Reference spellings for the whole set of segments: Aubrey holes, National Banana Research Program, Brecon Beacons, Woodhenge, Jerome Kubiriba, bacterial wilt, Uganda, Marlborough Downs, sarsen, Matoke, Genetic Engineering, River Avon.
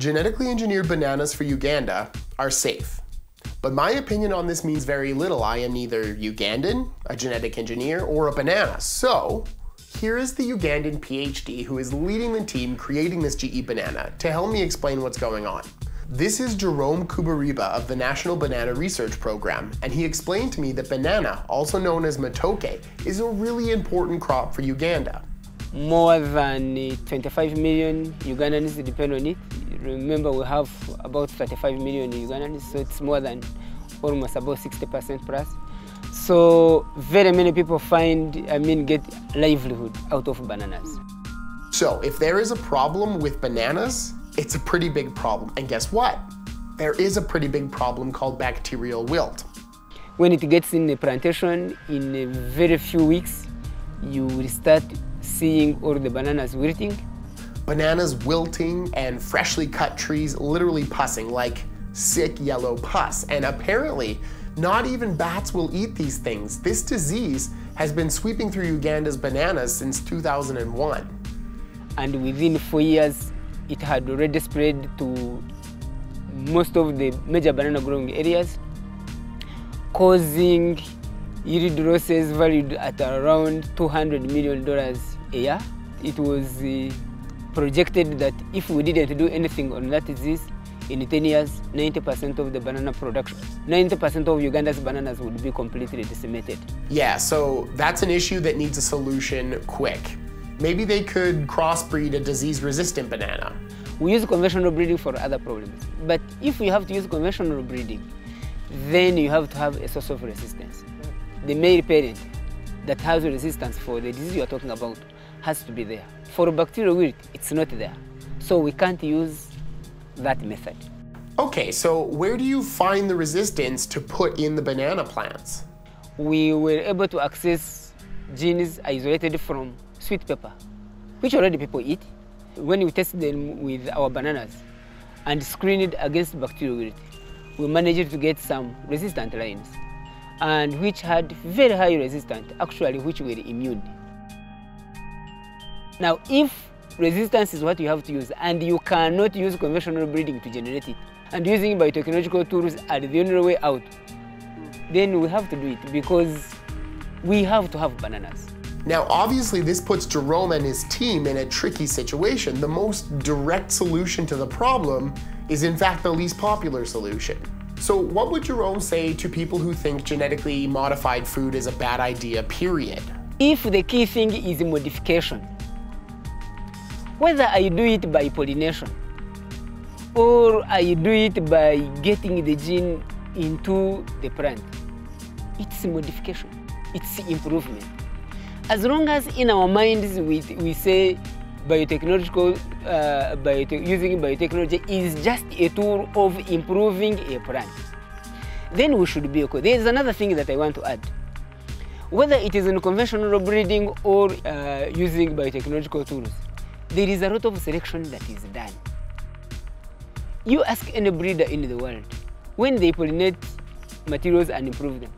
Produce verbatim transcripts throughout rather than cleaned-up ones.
Genetically engineered bananas for Uganda are safe. But my opinion on this means very little. I am neither Ugandan, a genetic engineer, or a banana. So here is the Ugandan PhD who is leading the team creating this G E banana to help me explain what's going on. This is Jerome Kubiriba of the National Banana Research Program, and he explained to me that banana, also known as Matoke, is a really important crop for Uganda. More than twenty-five million Ugandans depend on it. Remember, we have about thirty-five million Ugandans, so it's more than almost about sixty percent plus. So very many people find, I mean, get livelihood out of bananas. So if there is a problem with bananas, it's a pretty big problem. And guess what? There is a pretty big problem called bacterial wilt. When it gets in the plantation, in a very few weeks, you will start seeing all the bananas wilting. Bananas wilting and freshly cut trees literally pussing like sick yellow pus. And apparently, not even bats will eat these things. This disease has been sweeping through Uganda's bananas since two thousand one. And within four years, it had already spread to most of the major banana growing areas, causing yield losses valued at around two hundred million dollars a year. It was uh, projected that if we didn't do anything on that disease, in ten years, ninety percent of the banana production, ninety percent of Uganda's bananas would be completely decimated. Yeah, so that's an issue that needs a solution quick. Maybe they could crossbreed a disease-resistant banana. We use conventional breeding for other problems. But if we have to use conventional breeding, then you have to have a source of resistance. The male parent that has resistance for the disease you are talking about has to be there. For bacterial wilt, it's not there. So we can't use that method. Okay, so where do you find the resistance to put in the banana plants? We were able to access genes isolated from sweet pepper, which already people eat. When we tested them with our bananas and screened against bacterial wilt, we managed to get some resistant lines, and which had very high resistance, actually, which were immune. Now, if resistance is what you have to use, and you cannot use conventional breeding to generate it, and using biotechnological tools are the only way out, then we have to do it because we have to have bananas. Now, obviously, this puts Jerome and his team in a tricky situation. The most direct solution to the problem is, in fact, the least popular solution. So what would Jerome say to people who think genetically modified food is a bad idea, period? If the key thing is modification, whether I do it by pollination or I do it by getting the gene into the plant, it's modification, it's improvement. As long as in our minds we, we say biotechnological, uh, biotech, using biotechnology is just a tool of improving a plant, then we should be okay. There is another thing that I want to add. Whether it is in conventional breeding or uh, using biotechnological tools, there is a lot of selection that is done. You ask any breeder in the world, when they pollinate materials and improve them,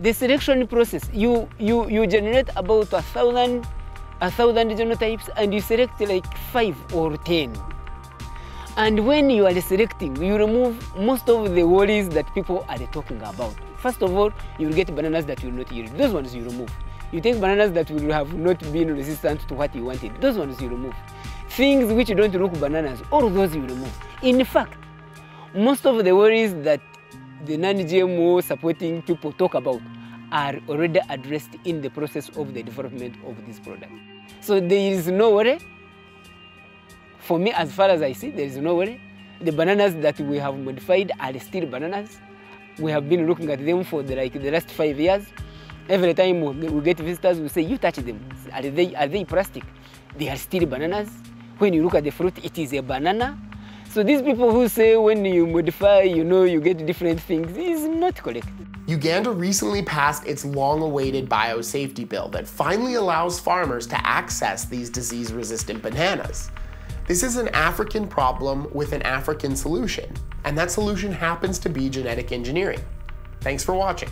the selection process, you, you, you generate about a thousand, a thousand genotypes, and you select like five or ten. And when you are selecting, you remove most of the worries that people are talking about. First of all, you will get bananas that will not yield. Those ones you remove. You take bananas that will have not been resistant to what you wanted. Those ones you remove. Things which don't look bananas, all those you remove. In fact, most of the worries that the non-G M O supporting people talk about are already addressed in the process of the development of this product. So there is no worry. For me, as far as I see, there is no worry. The bananas that we have modified are still bananas. We have been looking at them for the, like the last five years. Every time we get visitors, we say, you touch them. Are they, are they plastic? They are still bananas. When you look at the fruit, it is a banana. So these people who say when you modify, you know, you get different things, is not correct. Uganda recently passed its long-awaited biosafety bill that finally allows farmers to access these disease-resistant bananas. This is an African problem with an African solution, and that solution happens to be genetic engineering. Thanks for watching.